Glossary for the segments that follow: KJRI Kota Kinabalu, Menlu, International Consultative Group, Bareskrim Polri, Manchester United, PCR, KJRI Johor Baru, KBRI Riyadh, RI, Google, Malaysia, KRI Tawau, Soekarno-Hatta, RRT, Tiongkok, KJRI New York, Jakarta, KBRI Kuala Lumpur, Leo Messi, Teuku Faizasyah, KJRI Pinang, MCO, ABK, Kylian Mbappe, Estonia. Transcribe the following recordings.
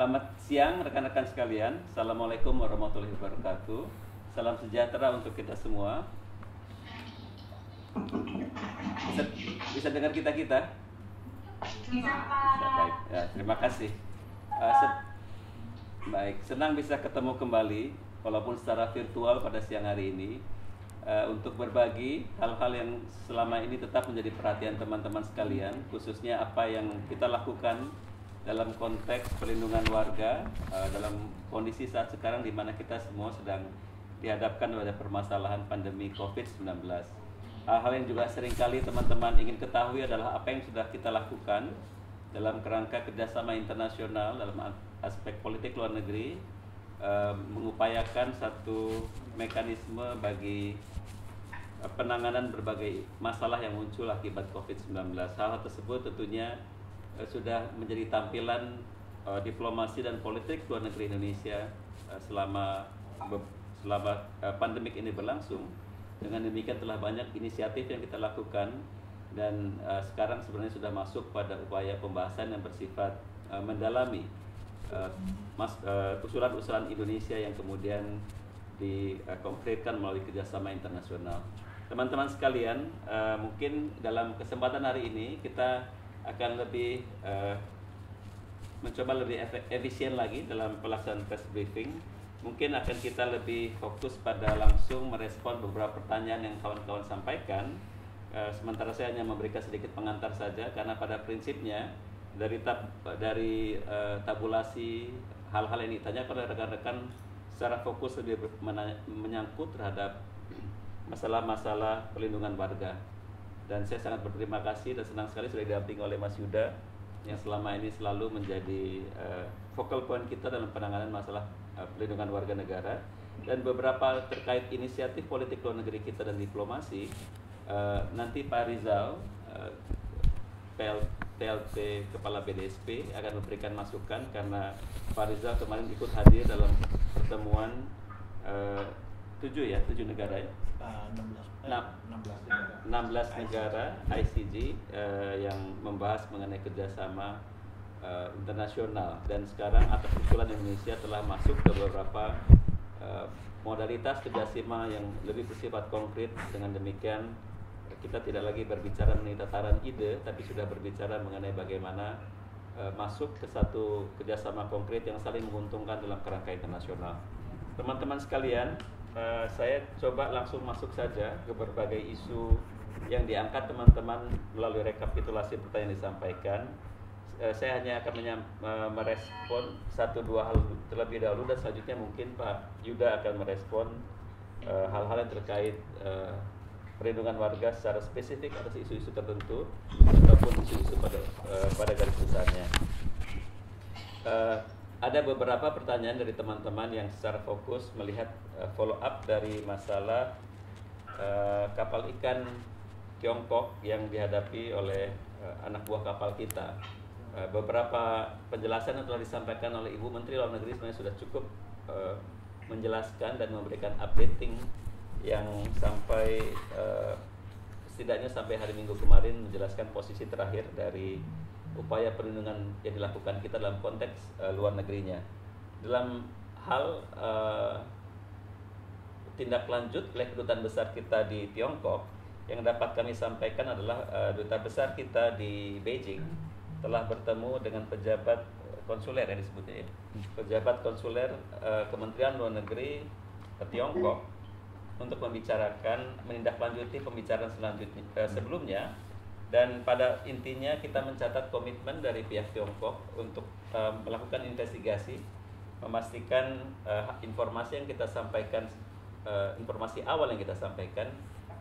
Selamat siang rekan-rekan sekalian. Assalamualaikum warahmatullahi wabarakatuh. Salam sejahtera untuk kita semua. Bisa dengar kita? Bisa, baik. Ya, terima kasih. Baik, senang bisa ketemu kembali walaupun secara virtual pada siang hari ini untuk berbagi hal-hal yang selama ini tetap menjadi perhatian teman-teman sekalian, khususnya apa yang kita lakukan dalam konteks perlindungan warga dalam kondisi saat sekarang di mana kita semua sedang dihadapkan pada permasalahan pandemi COVID-19. Hal-hal yang juga seringkali teman-teman ingin ketahui adalah apa yang sudah kita lakukan dalam kerangka kerjasama internasional dalam aspek politik luar negeri, mengupayakan satu mekanisme bagi penanganan berbagai masalah yang muncul akibat COVID-19. Hal tersebut tentunya sudah menjadi tampilan diplomasi dan politik luar negeri Indonesia selama pandemik ini berlangsung. Dengan demikian telah banyak inisiatif yang kita lakukan dan sekarang sebenarnya sudah masuk pada upaya pembahasan yang bersifat mendalami usulan-usulan Indonesia yang kemudian dikonkretkan melalui kerjasama internasional. Teman-teman sekalian, mungkin dalam kesempatan hari ini kita akan lebih mencoba lebih efisien lagi dalam pelaksanaan press briefing. Mungkin akan kita lebih fokus pada langsung merespon beberapa pertanyaan yang kawan-kawan sampaikan. Sementara saya hanya memberikan sedikit pengantar saja karena pada prinsipnya dari tabulasi hal-hal yang ditanyakan oleh rekan-rekan secara fokus lebih menyangkut terhadap masalah-masalah perlindungan warga. Dan saya sangat berterima kasih dan senang sekali sudah didampingi oleh Mas Yudha yang selama ini selalu menjadi focal point kita dalam penanganan masalah perlindungan warga negara. Dan beberapa terkait inisiatif politik luar negeri kita dan diplomasi, nanti Pak Rizal, PLT Kepala BDSP akan memberikan masukan karena Pak Rizal kemarin ikut hadir dalam pertemuan 7 negara ya? 16 negara ICG yang membahas mengenai kerjasama internasional. Dan sekarang atas usulan Indonesia telah masuk ke beberapa modalitas kerjasama yang lebih bersifat konkret. Dengan demikian kita tidak lagi berbicara mengenai tataran ide, tapi sudah berbicara mengenai bagaimana masuk ke satu kerjasama konkret yang saling menguntungkan dalam kerangka internasional. Teman-teman sekalian, saya coba langsung masuk saja ke berbagai isu yang diangkat teman-teman melalui rekapitulasi pertanyaan disampaikan. Saya hanya akan merespon satu dua hal terlebih dahulu dan selanjutnya mungkin Pak Yudha akan merespon hal-hal yang terkait perlindungan warga secara spesifik atas isu-isu tertentu ataupun isu-isu pada garis besarnya. Ada beberapa pertanyaan dari teman-teman yang secara fokus melihat follow up dari masalah kapal ikan Tiongkok yang dihadapi oleh anak buah kapal kita. Beberapa penjelasan yang telah disampaikan oleh Ibu Menteri Luar Negeri sebenarnya sudah cukup menjelaskan dan memberikan updating yang sampai setidaknya sampai hari Minggu kemarin menjelaskan posisi terakhir dari upaya perlindungan yang dilakukan kita dalam konteks luar negerinya. Dalam hal tindak lanjut oleh kedutaan besar kita di Tiongkok, yang dapat kami sampaikan adalah duta besar kita di Beijing telah bertemu dengan pejabat konsuler yang disebutnya ya, pejabat konsuler Kementerian Luar Negeri Tiongkok untuk membicarakan, menindaklanjuti pembicaraan selanjutnya sebelumnya. Dan pada intinya kita mencatat komitmen dari pihak Tiongkok untuk melakukan investigasi, memastikan informasi yang kita sampaikan, informasi awal yang kita sampaikan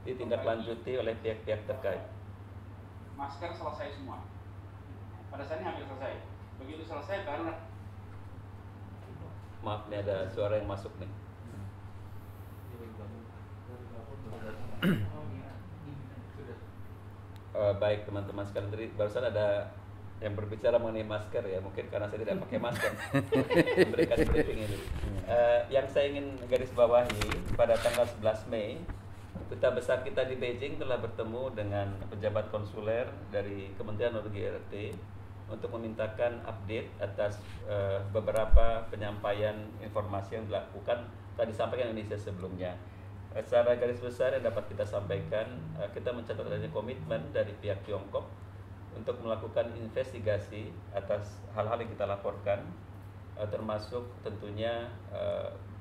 ditindaklanjuti oleh pihak-pihak terkait. Masker selesai semua. Pada saat ini hampir selesai. Begitu selesai karena maaf nih ada suara yang masuk nih. Baik teman-teman sekalian, tadi barusan ada yang berbicara mengenai masker ya, mungkin karena saya tidak pakai masker memberikan briefing ini. Yang saya ingin garis bawahi, pada tanggal 11 Mei duta besar kita di Beijing telah bertemu dengan pejabat konsuler dari Kementerian Luar Negeri RRT untuk memintakan update atas beberapa penyampaian informasi yang dilakukan tadi disampaikan Indonesia sebelumnya. Secara garis besar yang dapat kita sampaikan, kita mencatat adanya komitmen dari pihak Tiongkok untuk melakukan investigasi atas hal-hal yang kita laporkan, termasuk tentunya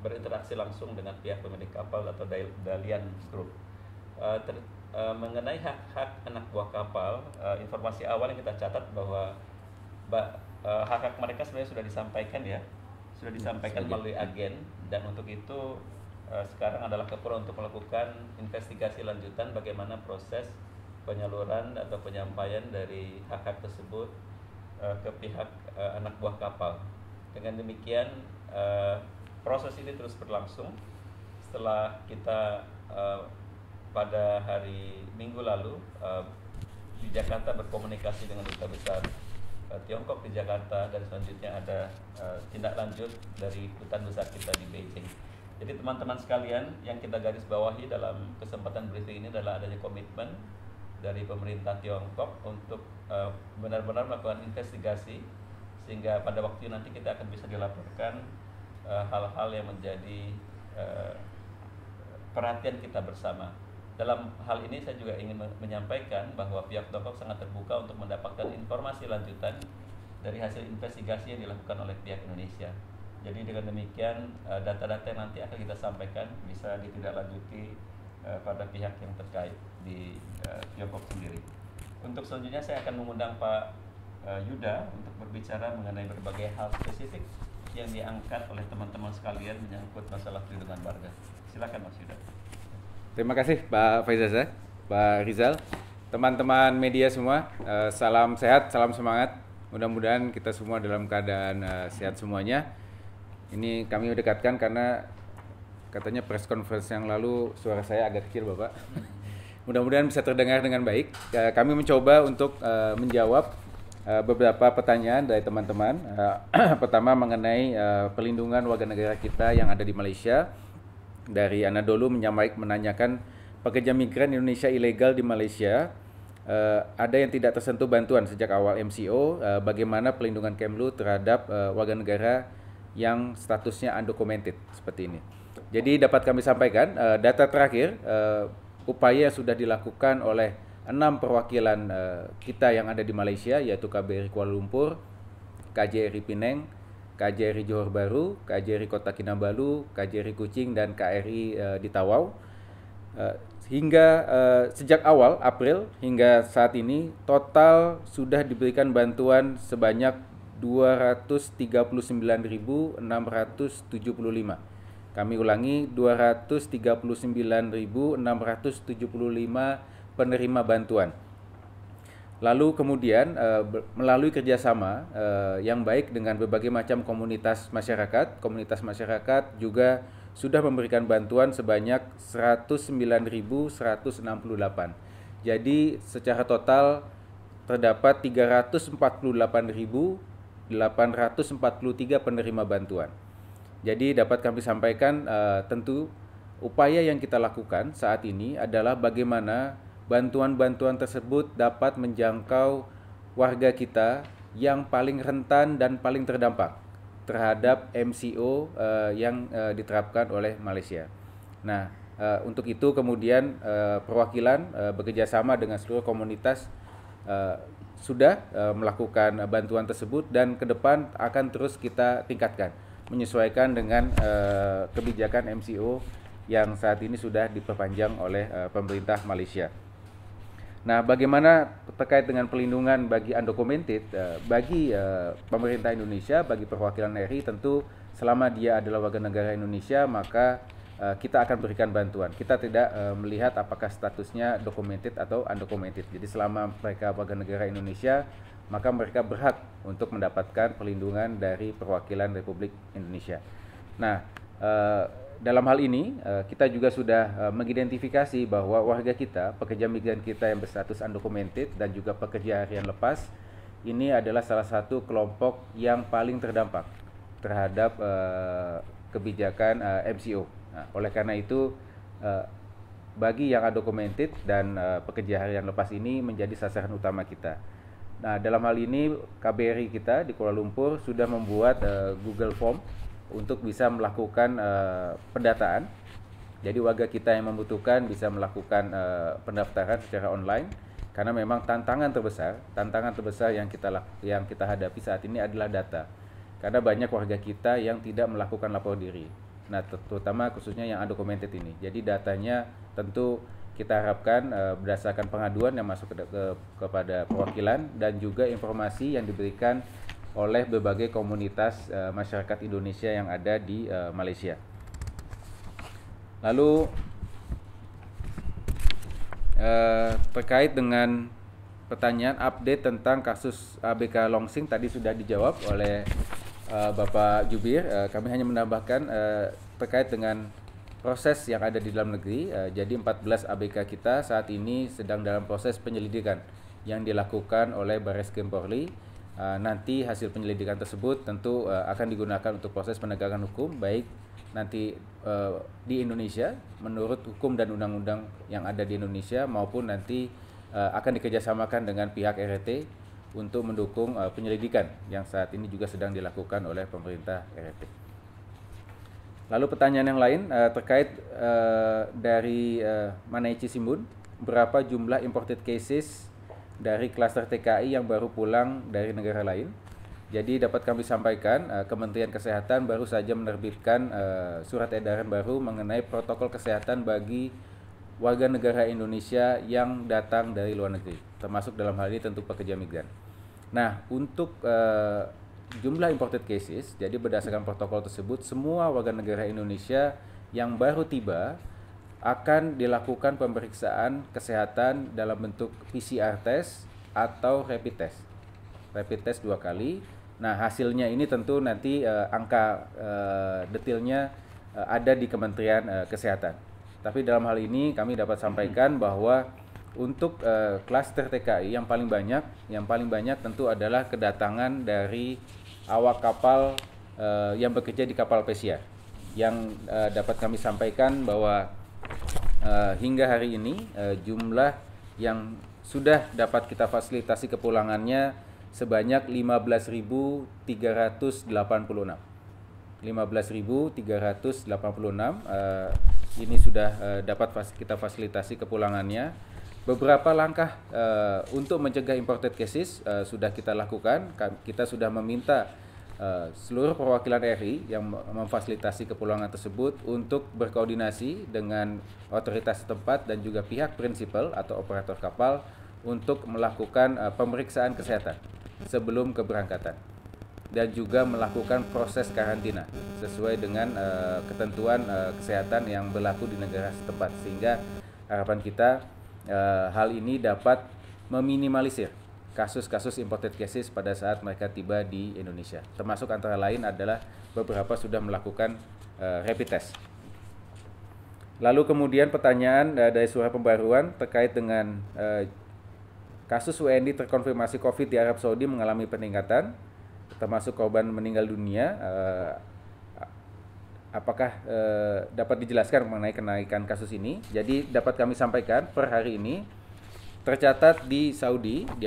berinteraksi langsung dengan pihak pemilik kapal atau Dalian Group. Mengenai hak-hak anak buah kapal, informasi awal yang kita catat bahwa hak-hak mereka sebenarnya sudah disampaikan ya, sudah disampaikan melalui agen, dan untuk itu sekarang adalah keperluan untuk melakukan investigasi lanjutan bagaimana proses penyaluran atau penyampaian dari hak-hak tersebut ke pihak anak buah kapal. Dengan demikian proses ini terus berlangsung. Setelah kita pada hari Minggu lalu di Jakarta berkomunikasi dengan duta besar Tiongkok di Jakarta, dan selanjutnya ada tindak lanjut dari duta besar kita di Beijing. Jadi teman-teman sekalian, yang kita garis bawahi dalam kesempatan briefing ini adalah adanya komitmen dari pemerintah Tiongkok untuk benar-benar melakukan investigasi, sehingga pada waktu nanti kita akan bisa dilaporkan hal-hal yang menjadi perhatian kita bersama. Dalam hal ini saya juga ingin menyampaikan bahwa pihak Tiongkok sangat terbuka untuk mendapatkan informasi lanjutan dari hasil investigasi yang dilakukan oleh pihak Indonesia. Jadi dengan demikian data-data yang nanti akan kita sampaikan bisa ditindaklanjuti pada pihak yang terkait di Tiongkok sendiri. Untuk selanjutnya saya akan mengundang Pak Yudha untuk berbicara mengenai berbagai hal spesifik yang diangkat oleh teman-teman sekalian menyangkut masalah perlindungan warga. Silakan Mas Yudha. Terima kasih Pak Faizasyah, Pak Rizal, teman-teman media semua, salam sehat, salam semangat. Mudah-mudahan kita semua dalam keadaan sehat semuanya. Ini kami dekatkan karena katanya press conference yang lalu suara saya agak kecil Bapak. Mudah-mudahan bisa terdengar dengan baik. Kami mencoba untuk menjawab beberapa pertanyaan dari teman-teman. Pertama mengenai perlindungan warga negara kita yang ada di Malaysia. Dari Anadolu menanyakan pekerja migran Indonesia ilegal di Malaysia, ada yang tidak tersentuh bantuan sejak awal MCO, bagaimana pelindungan Kemlu terhadap warga negara yang statusnya undocumented seperti ini. Jadi dapat kami sampaikan data terakhir, upaya yang sudah dilakukan oleh 6 perwakilan kita yang ada di Malaysia, yaitu KBRI Kuala Lumpur, KJRI Pinang, KJRI Johor Baru, KJRI Kota Kinabalu, KJRI Kuching, dan KRI di Tawau. Sejak awal April hingga saat ini, total sudah diberikan bantuan sebanyak 239.675. Kami ulangi, 239.675 penerima bantuan. Lalu kemudian melalui kerjasama yang baik dengan berbagai macam komunitas masyarakat juga sudah memberikan bantuan sebanyak 109.168. Jadi secara total terdapat 348.843 penerima bantuan. Jadi dapat kami sampaikan tentu upaya yang kita lakukan saat ini adalah bagaimana bantuan-bantuan tersebut dapat menjangkau warga kita yang paling rentan dan paling terdampak terhadap MCO yang diterapkan oleh Malaysia. Nah, untuk itu kemudian perwakilan bekerjasama dengan seluruh komunitas sudah melakukan bantuan tersebut, dan ke depan akan terus kita tingkatkan menyesuaikan dengan kebijakan MCO yang saat ini sudah diperpanjang oleh pemerintah Malaysia. Nah, bagaimana terkait dengan perlindungan bagi undocumented, bagi pemerintah Indonesia, bagi perwakilan RI, tentu selama dia adalah warga negara Indonesia maka kita akan berikan bantuan. Kita tidak melihat apakah statusnya documented atau undocumented. Jadi selama mereka warga negara Indonesia, maka mereka berhak untuk mendapatkan perlindungan dari perwakilan Republik Indonesia. Nah, dalam hal ini kita juga sudah mengidentifikasi bahwa warga kita, pekerja migran kita yang berstatus undocumented dan juga pekerja harian lepas, ini adalah salah satu kelompok yang paling terdampak terhadap kebijakan MCO. Nah, oleh karena itu, bagi yang undocumented dan pekerja harian lepas ini menjadi sasaran utama kita. Nah, dalam hal ini KBRI kita di Kuala Lumpur sudah membuat Google Form untuk bisa melakukan pendataan. Jadi warga kita yang membutuhkan bisa melakukan pendaftaran secara online, karena memang tantangan terbesar yang kita hadapi saat ini adalah data. Karena banyak warga kita yang tidak melakukan lapor diri. Nah, terutama khususnya yang undocumented ini. Jadi datanya tentu kita harapkan berdasarkan pengaduan yang masuk kepada perwakilan dan juga informasi yang diberikan oleh berbagai komunitas masyarakat Indonesia yang ada di Malaysia. Lalu terkait dengan pertanyaan update tentang kasus ABK Longxing tadi sudah dijawab oleh Bapak Jubir. Kami hanya menambahkan terkait dengan proses yang ada di dalam negeri. Jadi 14 ABK kita saat ini sedang dalam proses penyelidikan yang dilakukan oleh Bareskrim Polri. Nanti hasil penyelidikan tersebut tentu akan digunakan untuk proses penegakan hukum, baik nanti di Indonesia menurut hukum dan undang-undang yang ada di Indonesia, maupun nanti akan dikerjasamakan dengan pihak RRT untuk mendukung penyelidikan yang saat ini juga sedang dilakukan oleh pemerintah RRT. Lalu pertanyaan yang lain terkait dari Manaici Simbun, berapa jumlah imported cases dari klaster TKI yang baru pulang dari negara lain? Jadi dapat kami sampaikan, Kementerian Kesehatan baru saja menerbitkan surat edaran baru mengenai protokol kesehatan bagi warga negara Indonesia yang datang dari luar negeri, termasuk dalam hal ini tentu pekerja migran. Nah, untuk jumlah imported cases, jadi berdasarkan protokol tersebut, semua warga negara Indonesia yang baru tiba akan dilakukan pemeriksaan kesehatan dalam bentuk PCR test atau rapid test. Rapid test 2 kali. Nah, hasilnya ini tentu nanti angka detailnya ada di Kementerian Kesehatan. Tapi dalam hal ini kami dapat sampaikan bahwa untuk klaster TKI yang paling banyak tentu adalah kedatangan dari awak kapal yang bekerja di kapal pesiar, yang dapat kami sampaikan bahwa hingga hari ini jumlah yang sudah dapat kita fasilitasi kepulangannya sebanyak 15.386. 15.386 ini sudah dapat kita fasilitasi kepulangannya. Beberapa langkah untuk mencegah imported cases sudah kita lakukan. Kita sudah meminta seluruh perwakilan RI yang memfasilitasi kepulangan tersebut untuk berkoordinasi dengan otoritas setempat dan juga pihak prinsipal atau operator kapal untuk melakukan pemeriksaan kesehatan sebelum keberangkatan dan juga melakukan proses karantina sesuai dengan ketentuan kesehatan yang berlaku di negara setempat, sehingga harapan kita hal ini dapat meminimalisir kasus-kasus imported cases pada saat mereka tiba di Indonesia. Termasuk antara lain adalah beberapa sudah melakukan rapid test. Lalu kemudian pertanyaan dari Suara Pembaruan terkait dengan kasus WNI terkonfirmasi COVID di Arab Saudi mengalami peningkatan, termasuk korban meninggal dunia. Apakah dapat dijelaskan mengenai kenaikan kasus ini? Jadi dapat kami sampaikan per hari ini tercatat di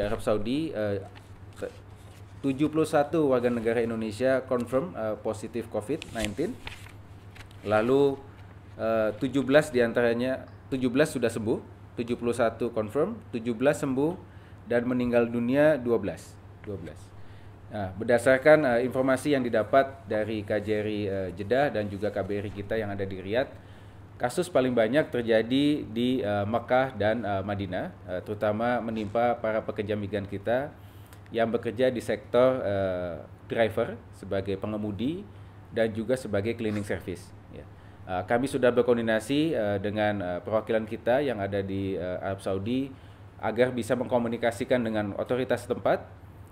Arab Saudi 71 warga negara Indonesia confirm positif COVID-19. Lalu 17 sudah sembuh, 71 confirm, 17 sembuh dan meninggal dunia 12. Nah, berdasarkan informasi yang didapat dari KJRI Jeddah dan juga KBRI kita yang ada di Riyadh, kasus paling banyak terjadi di Mekah dan Madinah, terutama menimpa para pekerja migran kita yang bekerja di sektor driver sebagai pengemudi dan juga sebagai cleaning service. Ya. Kami sudah berkoordinasi dengan perwakilan kita yang ada di Arab Saudi agar bisa mengkomunikasikan dengan otoritas setempat,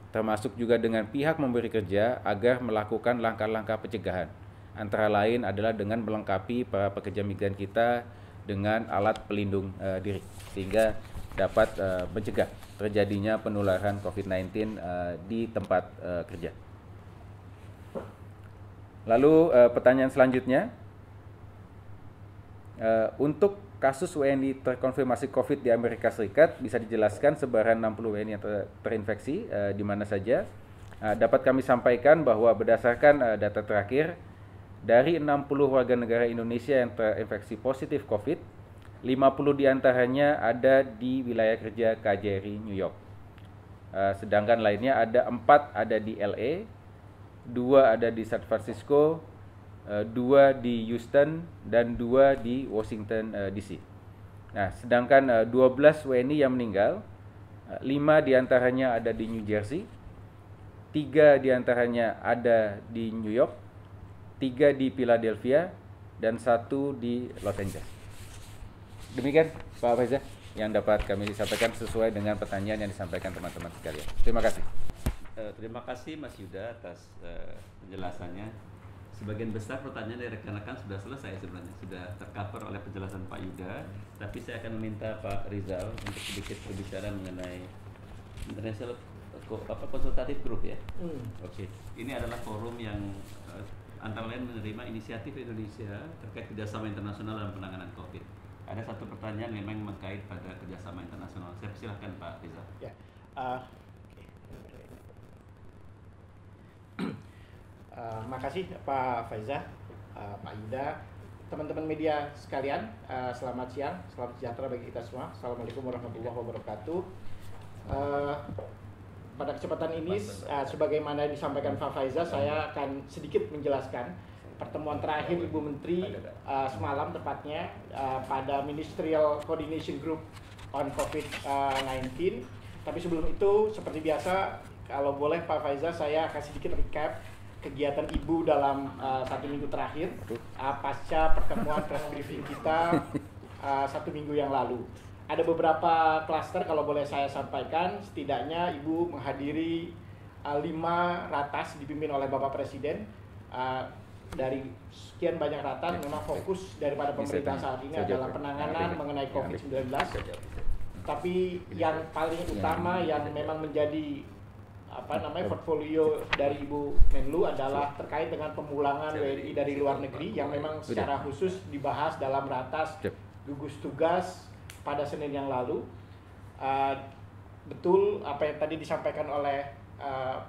termasuk juga dengan pihak memberi kerja agar melakukan langkah-langkah pencegahan. Antara lain adalah dengan melengkapi para pekerja migran kita dengan alat pelindung diri, sehingga dapat mencegah terjadinya penularan COVID-19 di tempat kerja. Lalu pertanyaan selanjutnya, untuk kasus WNI terkonfirmasi COVID di Amerika Serikat bisa dijelaskan sebaran 60 WNI yang terinfeksi di mana saja. Dapat kami sampaikan bahwa berdasarkan data terakhir, dari 60 warga negara Indonesia yang terinfeksi positif COVID, 50 diantaranya ada di wilayah kerja KJRI New York. Sedangkan lainnya ada 4 ada di LA, 2 ada di San Francisco, 2 di Houston, dan 2 di Washington DC. Nah, sedangkan 12 WNI yang meninggal, 5 diantaranya ada di New Jersey, 3 diantaranya ada di New York, 3 di Philadelphia, dan 1 di Los Angeles. Demikian Pak Faizah yang dapat kami sampaikan sesuai dengan pertanyaan yang disampaikan teman-teman sekalian. Terima kasih. Terima kasih Mas Yudha atas penjelasannya. Sebagian besar pertanyaan dari rekan-rekan sudah selesai sebenarnya, sudah tercover oleh penjelasan Pak Yudha. Tapi saya akan meminta Pak Rizal untuk sedikit berbicara mengenai International Consultative Group ya. Oke. Ini adalah forum yang antara lain menerima inisiatif Indonesia terkait kerjasama internasional dalam penanganan COVID. Ada satu pertanyaan memang mengkait pada kerjasama internasional. Saya persilahkan Pak Rizal. Ya. Makasih Pak Faizah, Pak Yudha, teman-teman media sekalian. Selamat siang, selamat sejahtera bagi kita semua. Assalamualaikum warahmatullahi wabarakatuh. Pada kesempatan ini, sebagaimana disampaikan Pak Faizah, saya akan sedikit menjelaskan pertemuan terakhir Ibu Menteri semalam tepatnya pada Ministerial Coordination Group on COVID-19. Tapi sebelum itu, seperti biasa, kalau boleh Pak Faizah, saya akan sedikit recap kegiatan Ibu dalam 1 minggu terakhir pasca pertemuan press briefing kita 1 minggu yang lalu. Ada beberapa klaster kalau boleh saya sampaikan, setidaknya Ibu menghadiri 5 ratas dipimpin oleh Bapak Presiden. Dari sekian banyak ratas, memang fokus daripada pemerintah saat ini adalah penanganan mengenai COVID-19. Tapi yang paling utama yang memang menjadi portfolio dari Ibu Menlu adalah terkait dengan pemulangan WNI dari luar negeri yang memang secara khusus dibahas dalam ratas gugus tugas pada Senin yang lalu. Betul apa yang tadi disampaikan oleh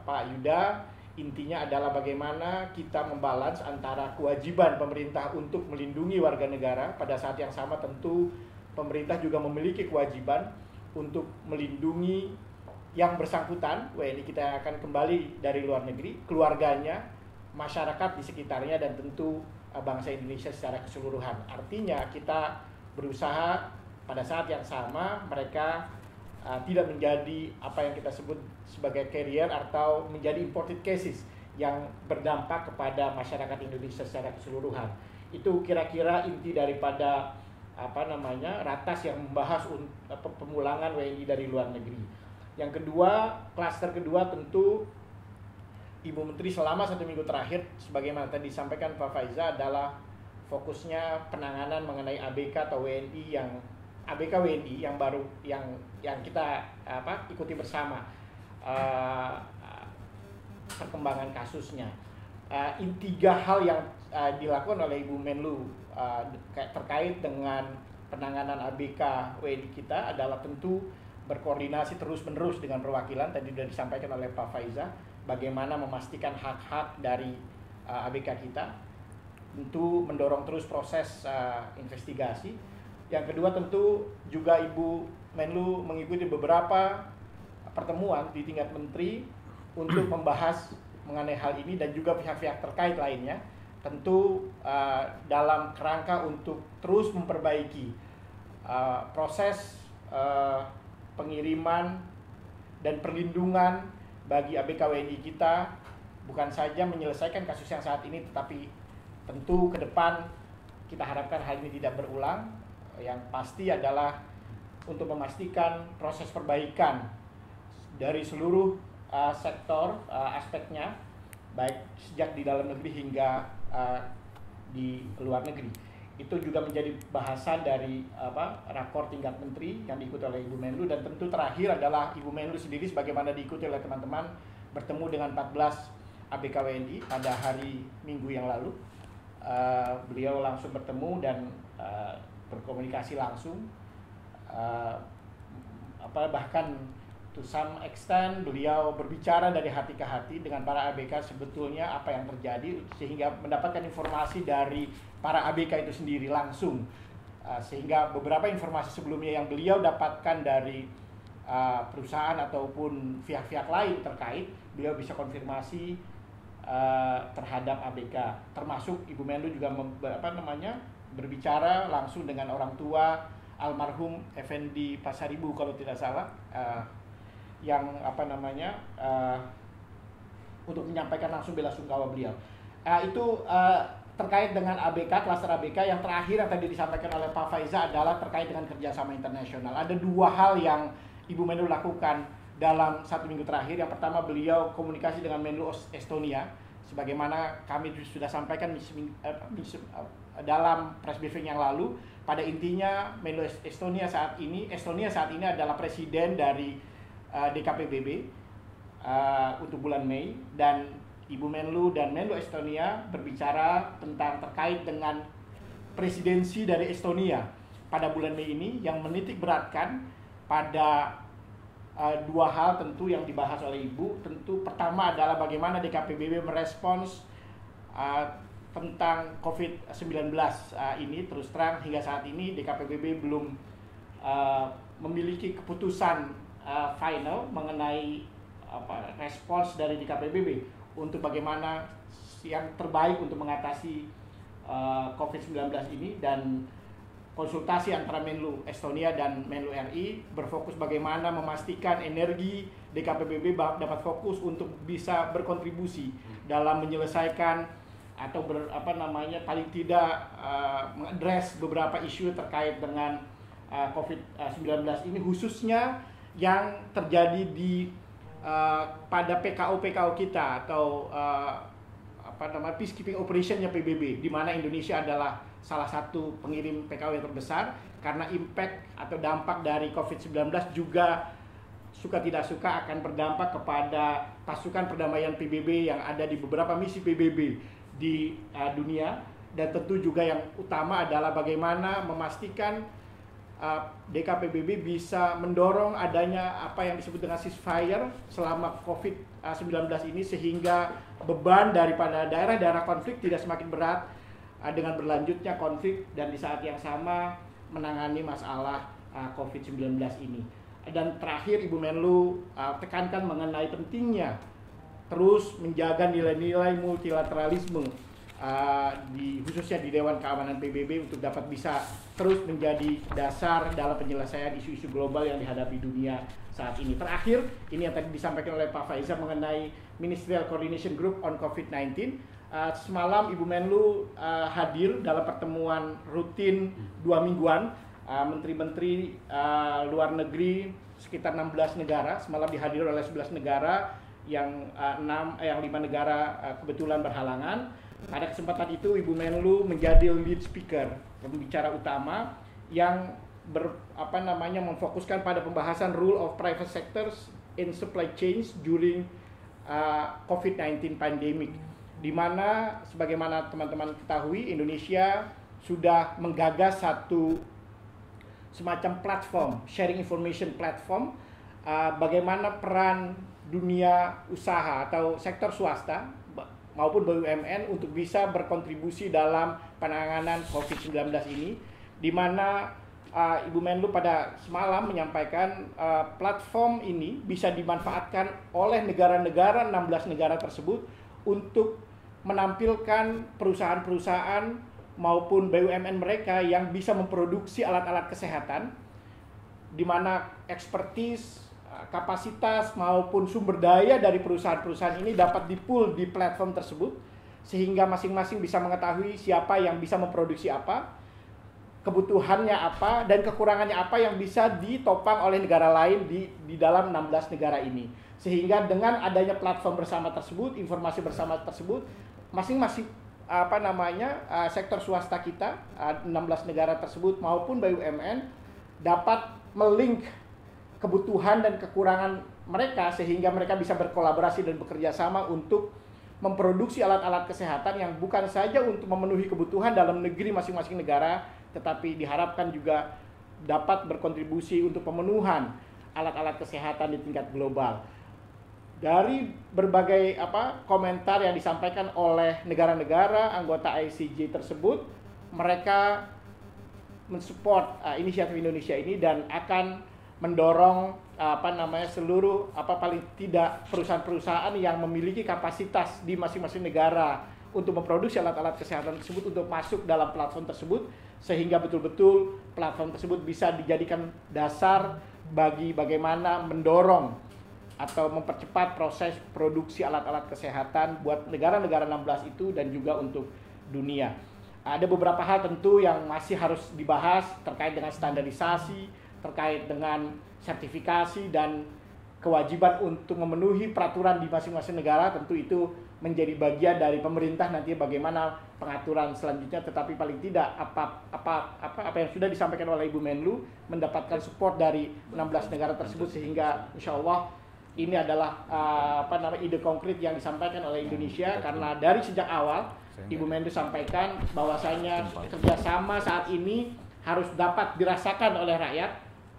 Pak Yudha, intinya adalah bagaimana kita membalans antara kewajiban pemerintah untuk melindungi warga negara, pada saat yang sama tentu pemerintah juga memiliki kewajiban untuk melindungi yang bersangkutan, WNI kita yang akan kembali dari luar negeri, keluarganya, masyarakat di sekitarnya, dan tentu bangsa Indonesia secara keseluruhan. Artinya kita berusaha pada saat yang sama mereka tidak menjadi apa yang kita sebut sebagai carrier atau menjadi imported cases yang berdampak kepada masyarakat Indonesia secara keseluruhan. Itu kira-kira inti daripada ratas yang membahas pemulangan WNI dari luar negeri. Yang kedua, klaster kedua tentu Ibu Menteri selama 1 minggu terakhir, sebagaimana tadi disampaikan Pak Faizah, adalah fokusnya penanganan mengenai ABK atau WNI yang ABK WNI yang baru yang kita ikuti bersama perkembangan kasusnya. Tiga hal yang dilakukan oleh Ibu Menlu terkait dengan penanganan ABK WNI kita adalah tentu berkoordinasi terus-menerus dengan perwakilan, tadi sudah disampaikan oleh Pak Faizah, bagaimana memastikan hak-hak dari ABK kita, tentu mendorong terus proses investigasi. Yang kedua tentu juga Ibu Menlu mengikuti beberapa pertemuan di tingkat menteri untuk membahas mengenai hal ini dan juga pihak-pihak terkait lainnya, tentu dalam kerangka untuk terus memperbaiki proses pengiriman dan perlindungan bagi ABK WNI kita, bukan saja menyelesaikan kasus yang saat ini, tetapi tentu ke depan kita harapkan hal ini tidak berulang. Yang pasti adalah untuk memastikan proses perbaikan dari seluruh sektor aspeknya, baik sejak di dalam negeri hingga di luar negeri. Itu juga menjadi bahasan dari rakor tingkat menteri yang diikuti oleh Ibu Menlu, dan tentu terakhir adalah Ibu Menlu sendiri sebagaimana diikuti oleh teman-teman bertemu dengan 14 ABK WNI pada hari Minggu yang lalu. Beliau langsung bertemu dan berkomunikasi langsung, bahkan to some extent beliau berbicara dari hati ke hati dengan para ABK sebetulnya apa yang terjadi, sehingga mendapatkan informasi dari para ABK itu sendiri langsung, sehingga beberapa informasi sebelumnya yang beliau dapatkan dari perusahaan ataupun pihak-pihak lain terkait, beliau bisa konfirmasi terhadap ABK, termasuk Ibu Menlu juga berbicara langsung dengan orang tua almarhum Effendi Pasaribu kalau tidak salah, yang untuk menyampaikan langsung bela sungkawa beliau. Itu terkait dengan ABK, klaster ABK yang terakhir yang tadi disampaikan oleh Pak Faiza adalah terkait dengan kerjasama internasional. Ada dua hal yang Ibu Menlu lakukan dalam satu minggu terakhir. Yang pertama, beliau komunikasi dengan Menlu Estonia, sebagaimana kami sudah sampaikan dalam press briefing yang lalu. Pada intinya, Menlu Estonia saat ini adalah presiden dari DKPBB untuk bulan Mei, dan Ibu Menlu dan Menlu Estonia berbicara terkait dengan presidensi dari Estonia pada bulan Mei ini, yang menitik beratkan pada dua hal tentu yang dibahas oleh Ibu. Tentu pertama adalah bagaimana DKPBB merespons tentang COVID-19 ini. Terus terang hingga saat ini DKPBB belum memiliki keputusan final mengenai respons dari DKPBB untuk bagaimana yang terbaik untuk mengatasi COVID-19 ini, dan konsultasi antara Menlu Estonia dan Menlu RI berfokus bagaimana memastikan energi DKPBB dapat fokus untuk bisa berkontribusi dalam menyelesaikan atau paling tidak mengadres beberapa isu terkait dengan COVID-19 ini, khususnya yang terjadi di pada PKO kita atau peacekeeping operationnya PBB, di mana Indonesia adalah salah satu pengirim PKO yang terbesar, karena impact atau dampak dari COVID-19 juga suka tidak suka akan berdampak kepada pasukan perdamaian PBB yang ada di beberapa misi PBB di dunia. Dan tentu juga yang utama adalah bagaimana memastikan DKPBB bisa mendorong adanya apa yang disebut dengan ceasefire selama COVID-19 ini, sehingga beban daripada daerah-daerah konflik tidak semakin berat dengan berlanjutnya konflik, dan di saat yang sama menangani masalah COVID-19 ini. Dan terakhir, Ibu Menlu tekankan mengenai pentingnya terus menjaga nilai-nilai multilateralisme, khususnya di Dewan Keamanan PBB, untuk dapat bisa terus menjadi dasar dalam penyelesaian isu-isu global yang dihadapi dunia saat ini. Terakhir, ini yang tadi disampaikan oleh Pak Faiza mengenai Ministerial Coordination Group on COVID-19. Semalam Ibu Menlu hadir dalam pertemuan rutin 2 mingguan menteri-menteri luar negeri sekitar 16 negara. Semalam dihadiri oleh 11 negara, yang 5 negara kebetulan berhalangan. Pada kesempatan itu Ibu Menlu menjadi lead speaker, pembicara utama, yang memfokuskan pada pembahasan role of private sectors in supply chains during COVID-19 pandemic, di mana sebagaimana teman-teman ketahui, Indonesia sudah menggagas satu semacam platform, sharing information platform, bagaimana peran dunia usaha atau sektor swasta maupun BUMN untuk bisa berkontribusi dalam penanganan COVID-19 ini, di mana Ibu Menlu pada semalam menyampaikan platform ini bisa dimanfaatkan oleh negara-negara, 16 negara tersebut, untuk menampilkan perusahaan-perusahaan maupun BUMN mereka yang bisa memproduksi alat-alat kesehatan, di mana ekspertis, kapasitas maupun sumber daya dari perusahaan-perusahaan ini dapat di-pool di platform tersebut, sehingga masing-masing bisa mengetahui siapa yang bisa memproduksi apa, kebutuhannya apa, dan kekurangannya apa yang bisa ditopang oleh negara lain di dalam 16 negara ini. Sehingga dengan adanya platform bersama tersebut, informasi bersama tersebut, masing-masing sektor swasta kita 16 negara tersebut maupun BUMN dapat melink kebutuhan dan kekurangan mereka, sehingga mereka bisa berkolaborasi dan bekerja sama untuk memproduksi alat-alat kesehatan yang bukan saja untuk memenuhi kebutuhan dalam negeri masing-masing negara, tetapi diharapkan juga dapat berkontribusi untuk pemenuhan alat-alat kesehatan di tingkat global. Dari berbagai komentar yang disampaikan oleh negara-negara anggota ICG tersebut, mereka mensupport inisiatif Indonesia ini dan akan mendorong seluruh paling tidak perusahaan-perusahaan yang memiliki kapasitas di masing-masing negara untuk memproduksi alat-alat kesehatan tersebut untuk masuk dalam platform tersebut, sehingga betul-betul platform tersebut bisa dijadikan dasar bagi bagaimana mendorong atau mempercepat proses produksi alat-alat kesehatan buat negara-negara 16 itu dan juga untuk dunia. Ada beberapa hal tentu yang masih harus dibahas terkait dengan standarisasi, terkait dengan sertifikasi dan kewajiban untuk memenuhi peraturan di masing-masing negara. Tentu itu menjadi bagian dari pemerintah nantinya bagaimana pengaturan selanjutnya, tetapi paling tidak apa yang sudah disampaikan oleh Ibu Menlu mendapatkan support dari 16 negara tersebut, sehingga insya Allah ini adalah ide konkret yang disampaikan oleh Indonesia, karena dari sejak awal Ibu Menlu sampaikan bahwasanya kerjasama saat ini harus dapat dirasakan oleh rakyat,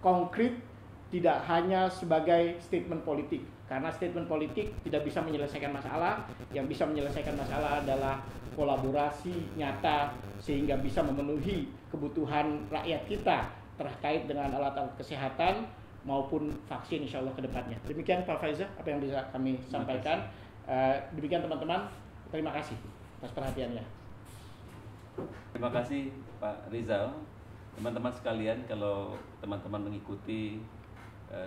konkret, tidak hanya sebagai statement politik. Karena statement politik tidak bisa menyelesaikan masalah, yang bisa menyelesaikan masalah adalah kolaborasi nyata sehingga bisa memenuhi kebutuhan rakyat kita terkait dengan alat-alat kesehatan maupun vaksin insya Allah ke depannya. Demikian Pak Faizah, apa yang bisa kami sampaikan. Demikian teman-teman, terima kasih atas perhatiannya. Terima kasih Pak Rizal. Teman-teman sekalian, kalau teman-teman mengikuti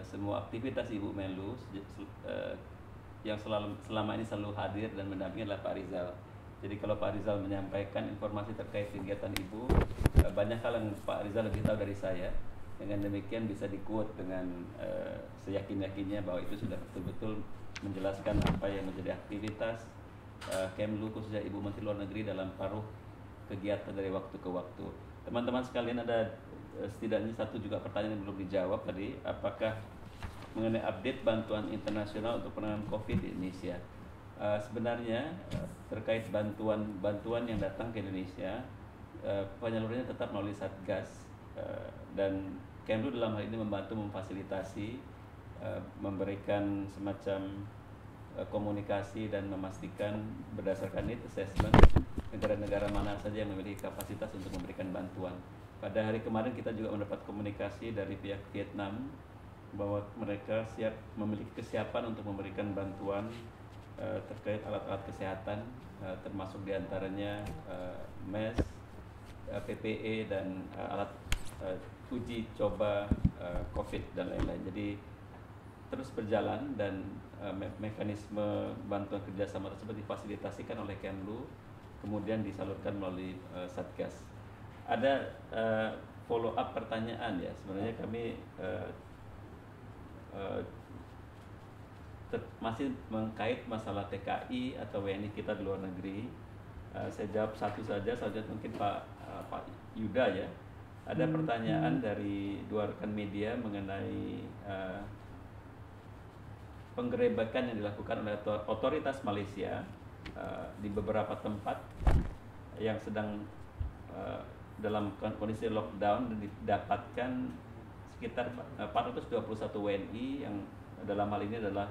semua aktivitas Ibu Menlu yang selama ini selalu hadir dan mendampingi adalah Pak Rizal. Jadi kalau Pak Rizal menyampaikan informasi terkait kegiatan Ibu, banyak hal yang Pak Rizal lebih tahu dari saya. Dengan demikian bisa di-quote dengan seyakin-yakinnya bahwa itu sudah betul-betul menjelaskan apa yang menjadi aktivitas Kemlu, khususnya Ibu Menteri Luar Negeri dalam paruh kegiatan dari waktu ke waktu. Teman-teman sekalian, ada setidaknya satu juga pertanyaan yang belum dijawab tadi, apakah mengenai update bantuan internasional untuk penanganan COVID di Indonesia. Sebenarnya terkait bantuan yang datang ke Indonesia, penyalurannya tetap melalui Satgas. Dan Kemlu dalam hal ini membantu memfasilitasi, memberikan semacam komunikasi dan memastikan berdasarkan need assessment negara-negara mana saja yang memiliki kapasitas untuk memberikan bantuan. Pada hari kemarin kita juga mendapat komunikasi dari pihak Vietnam bahwa mereka memiliki kesiapan untuk memberikan bantuan terkait alat-alat kesehatan, termasuk diantaranya mask, PPE, dan alat uji coba COVID dan lain-lain. Jadi terus berjalan, dan mekanisme bantuan kerjasama tersebut difasilitasikan oleh Kemlu, kemudian disalurkan melalui Satgas. Ada follow up pertanyaan ya, sebenarnya kami masih mengkait masalah TKI atau WNI kita di luar negeri. Saya jawab satu saja, mungkin Pak Yuda ya. Ada pertanyaan dari dua rekan media mengenai penggerebekan yang dilakukan oleh otoritas Malaysia di beberapa tempat yang sedang dalam kondisi lockdown, dan didapatkan sekitar 421 WNI yang dalam hal ini adalah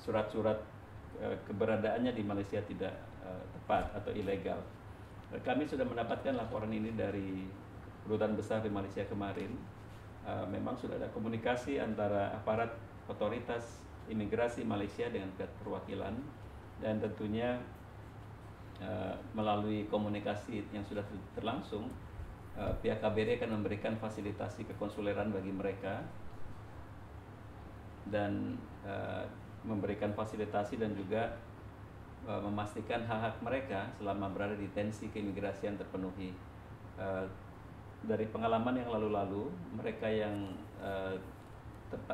surat-surat keberadaannya di Malaysia tidak tepat atau ilegal. Kami sudah mendapatkan laporan ini dari Kedutaan Besar di Malaysia kemarin. Memang sudah ada komunikasi antara aparat otoritas imigrasi Malaysia dengan pihak perwakilan, dan tentunya melalui komunikasi yang sudah terlangsung, pihak KBRI akan memberikan fasilitasi kekonsuleran bagi mereka, dan memberikan fasilitasi dan juga memastikan hak-hak mereka selama berada di tensi keimigrasian terpenuhi. Dari pengalaman yang lalu-lalu, mereka yang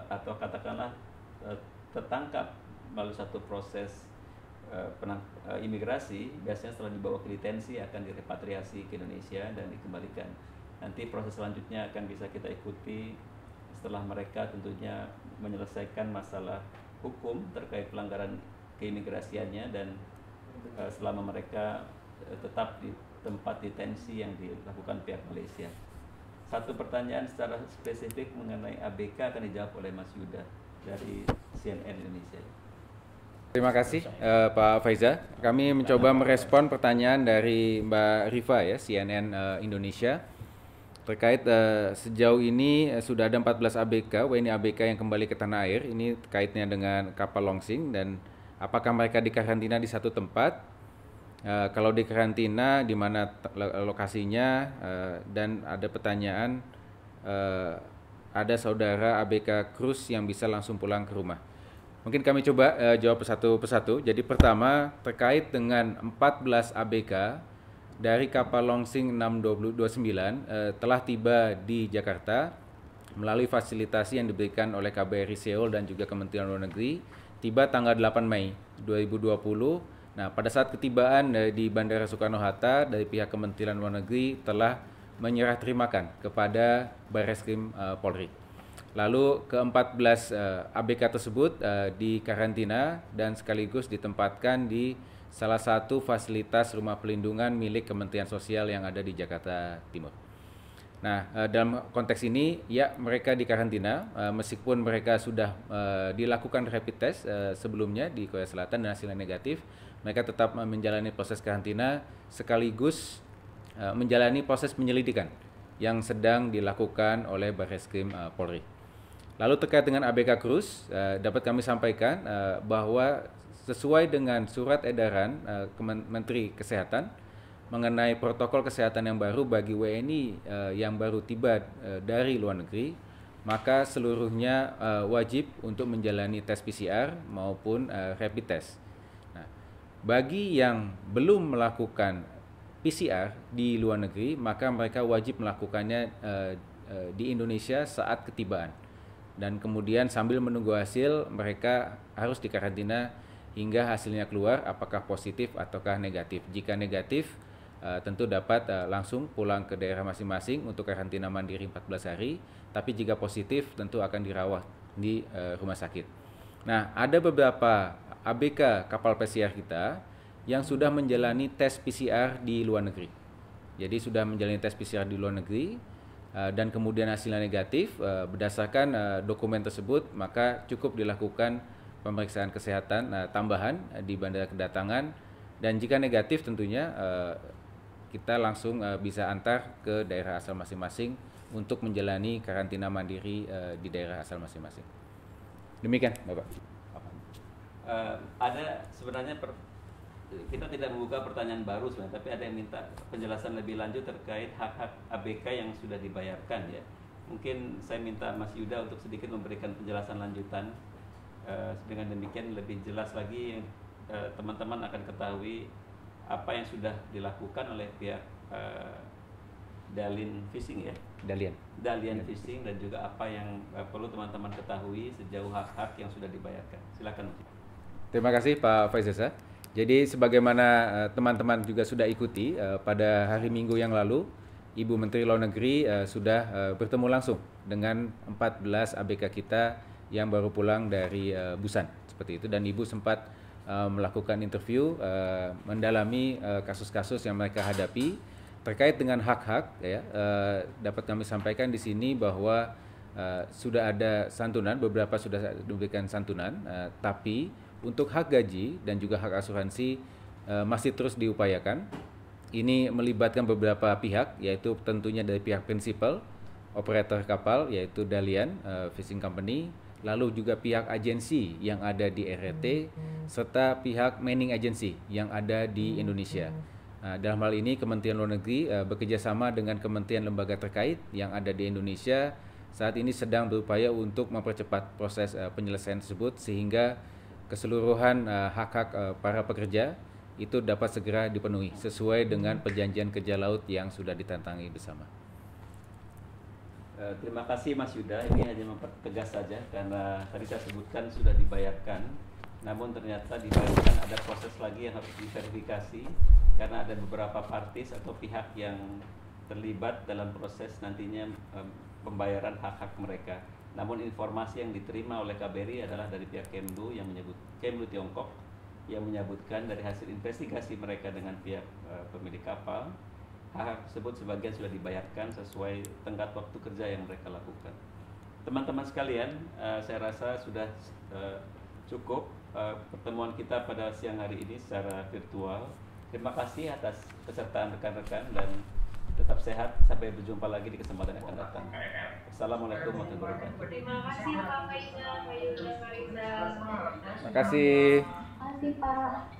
atau katakanlah tertangkap melalui satu proses imigrasi, biasanya setelah dibawa ke detensi akan direpatriasi ke Indonesia dan dikembalikan. Nanti proses selanjutnya akan bisa kita ikuti setelah mereka tentunya menyelesaikan masalah hukum terkait pelanggaran keimigrasiannya, dan selama mereka tetap di tempat detensi yang dilakukan pihak Malaysia. Satu pertanyaan secara spesifik mengenai ABK akan dijawab oleh Mas Yudha dari CNN Indonesia. Terima kasih Pak Faiza. Kami mencoba merespon pertanyaan dari Mbak Rifa ya, CNN Indonesia. Terkait sejauh ini sudah ada 14 ABK, WNI ABK yang kembali ke tanah air. Ini kaitnya dengan kapal Longxing, dan apakah mereka dikarantina di satu tempat? Kalau dikarantina di mana lokasinya? Dan ada pertanyaan, ada saudara ABK cruise yang bisa langsung pulang ke rumah. Mungkin kami coba jawab satu persatu. Jadi pertama, terkait dengan 14 ABK dari kapal Longxing 629 telah tiba di Jakarta melalui fasilitasi yang diberikan oleh KBRI Seoul dan juga Kementerian Luar Negeri, tiba tanggal 8 Mei 2020. Nah, pada saat ketibaan di Bandara Soekarno-Hatta, dari pihak Kementerian Luar Negeri telah menyerah terimakan kepada Bareskrim Polri. Lalu ke-14 ABK tersebut dikarantina dan sekaligus ditempatkan di salah satu fasilitas rumah pelindungan milik Kementerian Sosial yang ada di Jakarta Timur. Nah, dalam konteks ini ya mereka dikarantina meskipun mereka sudah dilakukan rapid test sebelumnya di Korea Selatan dan hasilnya negatif, mereka tetap menjalani proses karantina sekaligus menjalani proses penyelidikan yang sedang dilakukan oleh Bareskrim Polri. Lalu terkait dengan ABK Cruise, dapat kami sampaikan bahwa sesuai dengan surat edaran Menteri Kesehatan mengenai protokol kesehatan yang baru bagi WNI yang baru tiba dari luar negeri, maka seluruhnya wajib untuk menjalani tes PCR maupun rapid test. Nah, bagi yang belum melakukan PCR di luar negeri, maka mereka wajib melakukannya di Indonesia saat ketibaan. Dan kemudian sambil menunggu hasil, mereka harus dikarantina hingga hasilnya keluar apakah positif ataukah negatif. Jika negatif, tentu dapat langsung pulang ke daerah masing-masing untuk karantina mandiri 14 hari. Tapi jika positif, tentu akan dirawat di rumah sakit. Nah, ada beberapa ABK kapal PCR kita yang sudah menjalani tes PCR di luar negeri. Jadi sudah menjalani tes PCR di luar negeri, dan kemudian hasilnya negatif. Berdasarkan dokumen tersebut, maka cukup dilakukan pemeriksaan kesehatan tambahan di bandara kedatangan, dan jika negatif tentunya kita langsung bisa antar ke daerah asal masing-masing untuk menjalani karantina mandiri di daerah asal masing-masing. Demikian Bapak. Ada sebenarnya kita tidak membuka pertanyaan baru sebenarnya, tapi ada yang minta penjelasan lebih lanjut terkait hak-hak ABK yang sudah dibayarkan ya. Mungkin saya minta Mas Yudha untuk sedikit memberikan penjelasan lanjutan. Dengan demikian lebih jelas lagi teman-teman akan ketahui apa yang sudah dilakukan oleh pihak Dalian Fishing ya. Dalian Fishing, dan juga apa yang perlu teman-teman ketahui sejauh hak-hak yang sudah dibayarkan. Silakan. Terima kasih Pak Faizasyah. Jadi sebagaimana teman-teman juga sudah ikuti, pada hari Minggu yang lalu Ibu Menteri Luar Negeri sudah bertemu langsung dengan 14 ABK kita yang baru pulang dari Busan seperti itu, dan Ibu sempat melakukan interview mendalami kasus-kasus yang mereka hadapi terkait dengan hak-hak ya. Dapat kami sampaikan di sini bahwa sudah ada santunan, beberapa sudah diberikan santunan, tapi untuk hak gaji dan juga hak asuransi masih terus diupayakan. Ini melibatkan beberapa pihak, yaitu tentunya dari pihak prinsipal, operator kapal yaitu Dalian Fishing Company, lalu juga pihak agensi yang ada di RRT, serta pihak manning agency yang ada di Indonesia. Nah, dalam hal ini Kementerian Luar Negeri bekerjasama dengan kementerian lembaga terkait yang ada di Indonesia saat ini sedang berupaya untuk mempercepat proses penyelesaian tersebut sehingga keseluruhan hak-hak para pekerja itu dapat segera dipenuhi sesuai dengan perjanjian kerja laut yang sudah ditantangi bersama. Terima kasih Mas Yudha, ini hanya mempertegas saja karena tadi saya sebutkan sudah dibayarkan, namun ternyata dibayarkan ada proses lagi yang harus diverifikasi karena ada beberapa parties atau pihak yang terlibat dalam proses nantinya pembayaran hak-hak mereka. Namun informasi yang diterima oleh KBRI adalah dari pihak Kemlu yang menyebut Kemlu Tiongkok yang menyebutkan dari hasil investigasi mereka dengan pihak pemilik kapal, hak tersebut sebagian sudah dibayarkan sesuai tenggat waktu kerja yang mereka lakukan. Teman-teman sekalian, saya rasa sudah cukup pertemuan kita pada siang hari ini secara virtual. Terima kasih atas kesertaan rekan-rekan dan tetap sehat. Sampai berjumpa lagi di kesempatan yang akan datang. Assalamualaikum warahmatullahi wabarakatuh. Terima kasih Pak Faiza, Pak Yudha, Pak Rizal. Terima kasih. Terima kasih Pak.